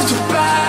hold you back.